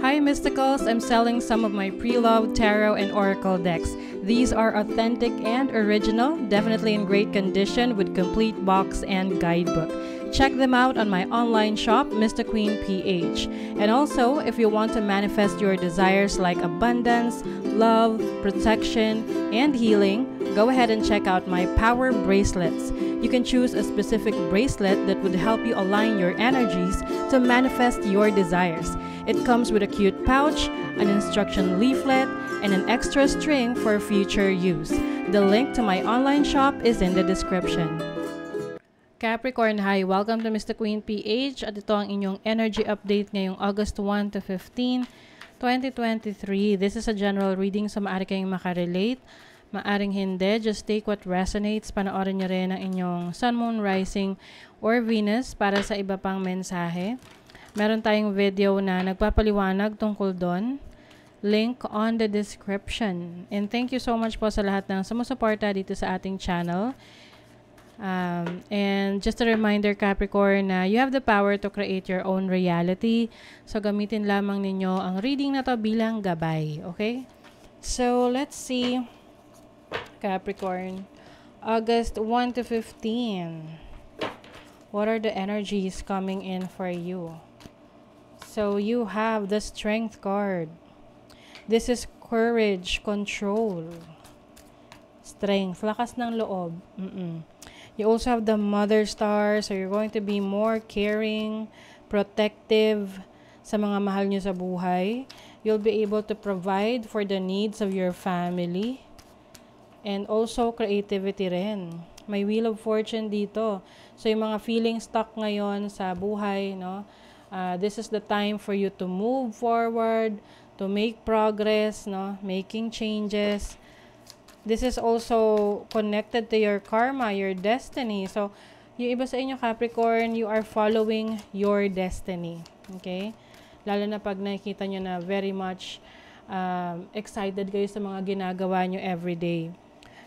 Hi Mysticals! I'm selling some of my pre-loved tarot and oracle decks. These are authentic and original, definitely in great condition with complete box and guidebook. Check them out on my online shop, MystiQueen PH. And also, if you want to manifest your desires like abundance, love, protection, and healing, go ahead and check out my power bracelets. You can choose a specific bracelet that would help you align your energies to manifest your desires. It comes with a cute pouch, an instruction leaflet, and an extra string for future use. The link to my online shop is in the description. Capricorn, hi! Welcome to MystiQueen PH at ito ang inyong energy update ngayong August 1 to 15, 2023. This is a general reading so maaari kayong makarelate, maaring hindi. Just take what resonates. Panoorin nyo rin ang inyong Sun, Moon, Rising, or Venus para sa iba pang mensahe. Meron tayong video na nagpapaliwanag tungkol doon. Link on the description. And thank you so much po sa lahat ng sumusuporta dito sa ating channel. And just a reminder, Capricorn, na you have the power to create your own reality. So, gamitin lamang ninyo ang reading na to bilang gabay. Okay? So, let's see, Capricorn, August 1 to 15. What are the energies coming in for you? So, you have the Strength card. This is courage, control, strength, lakas ng loob. You also have the Mother Star, so you're going to be more caring, protective sa mga mahal nyo sa buhay. You'll be able to provide for the needs of your family. And also, creativity rin. May Wheel of Fortune dito. So, yung mga feeling stuck ngayon sa buhay, no? This is the time for you to move forward, to make progress, no? Making changes. This is also connected to your karma, your destiny. So, yung iba sa inyo, Capricorn, you are following your destiny. Okay? Lalo na pag nakikita nyo na very much excited kayo sa mga ginagawa nyo everyday.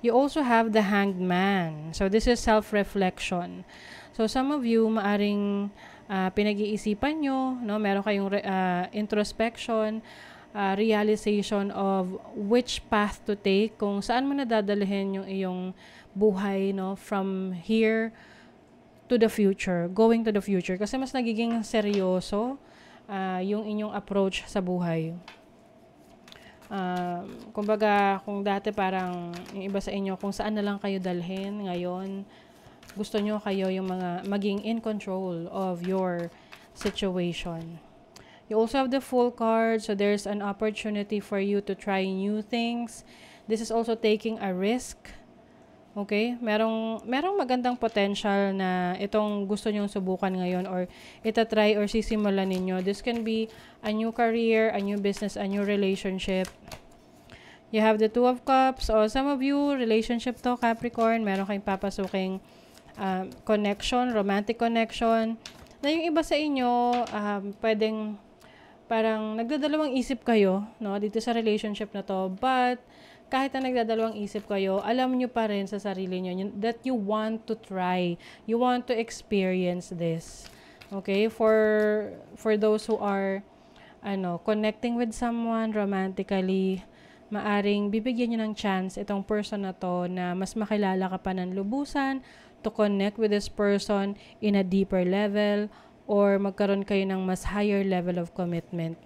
You also have the Hanged Man. So, this is self-reflection. So, some of you, maaring pinag-iisipan nyo, no? Meron kayong introspection, realization of which path to take, kung saan mo nadadalhin yung iyong buhay, no, from here to the future, going to the future. Kasi mas nagiging seryoso yung inyong approach sa buhay. Kumbaga, kung dati parang yung iba sa inyo, kung saan na lang kayo dalhin, ngayon, gusto nyo kayo yung mga maging in control of your situation. You also have the Full card, so there's an opportunity for you to try new things. This is also taking a risk. Okay? Merong magandang potential na itong gusto nyong subukan ngayon or itatry or sisimulan ninyo. This can be a new career, a new business, a new relationship. You have the Two of Cups. Or some of you, relationship to, Capricorn. Meron kayong papasuking connection, romantic connection. Na yung iba sa inyo, pwedeng parang nagdadalawang isip kayo, no, dito sa relationship na to, but kahit na nagdadalawang isip kayo, alam nyo pa rin sa sarili nyo that you want to try, you want to experience this. Okay? For those who are connecting with someone romantically, maaring bibigyan nyo ng chance itong person na to na mas makilala ka pa ng lubusan, to connect with this person in a deeper level, or magkaroon kayo ng mas higher level of commitment.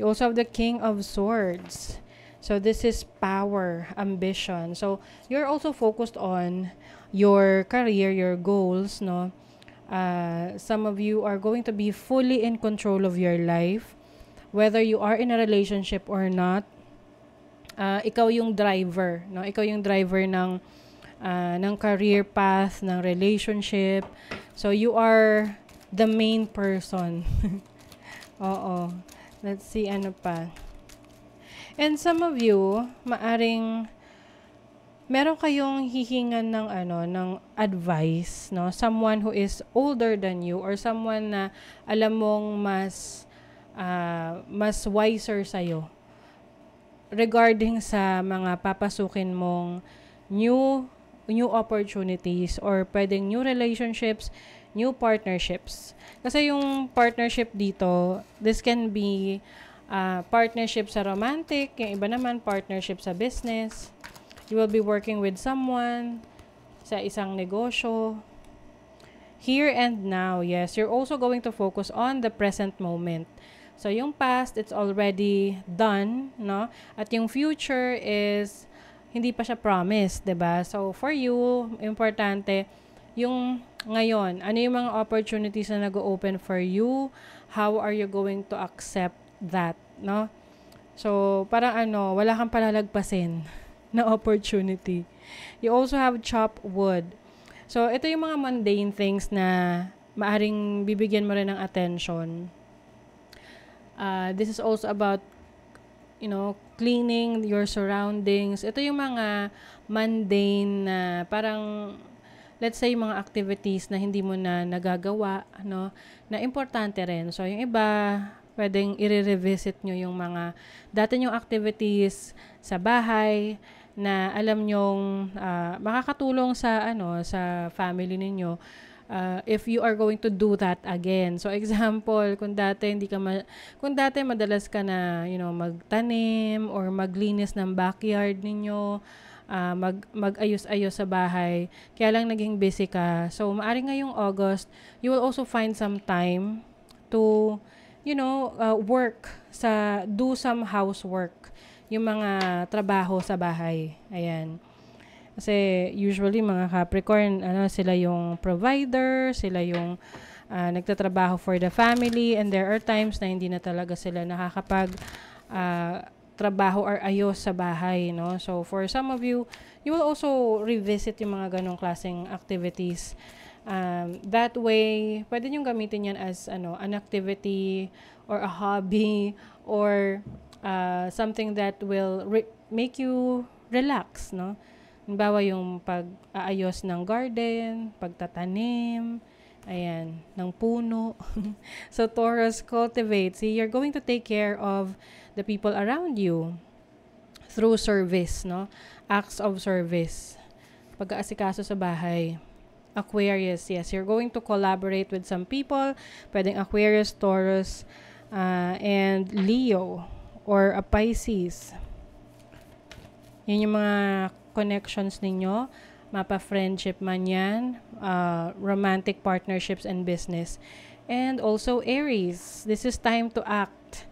You also have the King of Swords. So, this is power, ambition. So, you're also focused on your career, your goals, no? Some of you are going to be fully in control of your life, whether you are in a relationship or not. Ikaw yung driver, no? Ikaw yung driver ng career path, ng relationship. So, you are the main person. Oo. Let's see ano pa. And some of you, maaring meron kayong hihingan ng ng advice, no? Someone who is older than you or someone na alam mong mas wiser sa iyo regarding sa mga papasukin mong new opportunities or pwedeng new relationships, new partnerships. Kasi yung partnership dito, this can be partnership sa romantic, yung iba naman partnership sa business. You will be working with someone sa isang negosyo. Here and now, yes, you're also going to focus on the present moment. So yung past, it's already done, no? At yung future is hindi pa siya promised, 'di ba? So for you, importante yung ngayon. Ano yung mga opportunities na nag-o-open for you? How are you going to accept that, no? So, parang ano, wala kang palalagpasin na opportunity. You also have chopped wood. So, ito yung mga mundane things na maaring bibigyan mo rin ng attention. This is also about, you know, cleaning your surroundings. Ito yung mga mundane na parang, let's say, mga activities na hindi mo na nagagawa, no? Na importante rin. So, yung iba, pwedeng i-revisit nyo yung mga dati nyong activities sa bahay na alam nyong makakatulong sa, ano, sa family ninyo if you are going to do that again. So, example, kung dati, madalas ka na, you know, magtanim or maglinis ng backyard ninyo, mag-ayos-ayos sa bahay, kaya lang naging busy ka. So, maaring ngayong August, you will also find some time to, you know, do some housework, yung mga trabaho sa bahay. Ayan. Kasi usually mga Capricorn, ano, sila yung provider, sila yung nagtatrabaho for the family, and there are times na hindi na talaga sila nakakapag trabaho or ayos sa bahay, no? So for some of you, you will also revisit yung mga ganong klaseng activities. That way, pwede niyong gamitin yan as ano, an activity or a hobby or something that will make you relax, no? Halimbawa yung pag-aayos ng garden, pagtatanim, ayan, ng puno. So, Taurus, cultivate. See, you're going to take care of the people around you through service, no? Acts of service. Pag-aasikaso sa bahay. Aquarius, yes, you're going to collaborate with some people. Pwedeng Aquarius, Taurus, and Leo or a Pisces. Yan yung mga connections ninyo. Mapa-friendship man yan, romantic partnerships and business. And also Aries, this is time to act.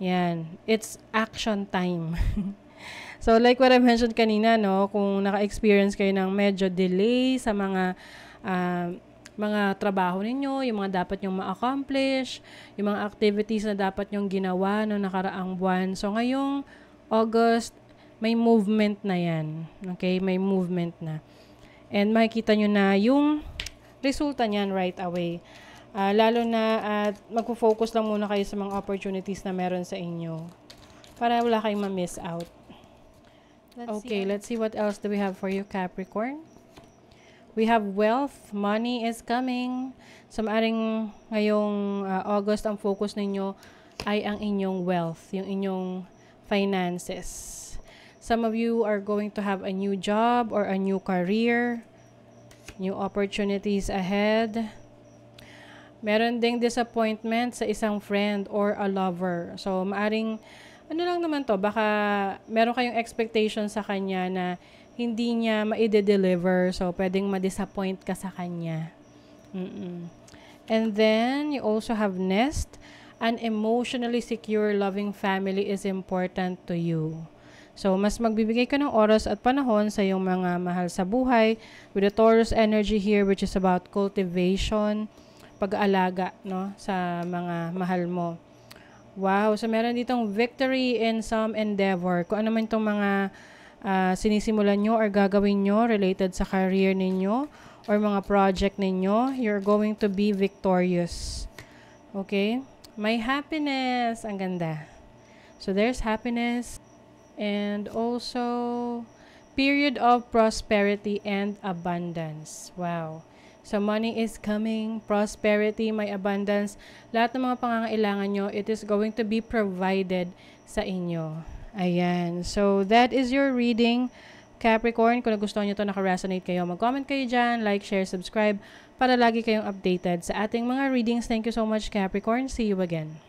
Yan, it's action time. So, like what I mentioned kanina, no, kung naka-experience kayo ng medyo delay sa mga trabaho ninyo, yung mga dapat nyong ma-accomplish, yung mga activities na dapat nyong ginawa no nakaraang buwan. So, ngayong August, may movement na yan. Okay? May movement na. And makikita nyo na yung resulta niyan right away. Lalo na at magpo-focus lang muna kayo sa mga opportunities na meron sa inyo para wala kayong ma-miss out. Okay, let's see what else do we have for you, Capricorn. We have wealth. Money is coming. So, maaring ngayong August, ang focus ninyo ay ang inyong wealth, yung inyong finances. Some of you are going to have a new job or a new career, new opportunities ahead. Meron ding disappointment sa isang friend or a lover. So, maaring ano lang naman to, baka meron kayong expectation sa kanya na hindi niya maide-deliver. So, pwedeng ma-disappoint ka sa kanya. And then, you also have nest. An emotionally secure, loving family is important to you. So, mas magbibigay ka ng oras at panahon sa iyong mga mahal sa buhay with the Taurus energy here, which is about cultivation, pag-aalaga, no, sa mga mahal mo. Wow, so meron ditong victory in some endeavor. Kung ano man itong mga sinisimulan nyo or gagawin nyo related sa career ninyo or mga project ninyo, you're going to be victorious. Okay? May happiness. Ang ganda. So there's happiness and also period of prosperity and abundance. Wow. So, money is coming, prosperity, may abundance. Lahat ng mga pangangailangan nyo, it is going to be provided sa inyo. Ayan. So, that is your reading, Capricorn. Kung nagustuhan nyo ito, naka-resonate kayo, mag-comment kayo dyan, like, share, subscribe, para lagi kayong updated sa ating mga readings. Thank you so much, Capricorn. See you again.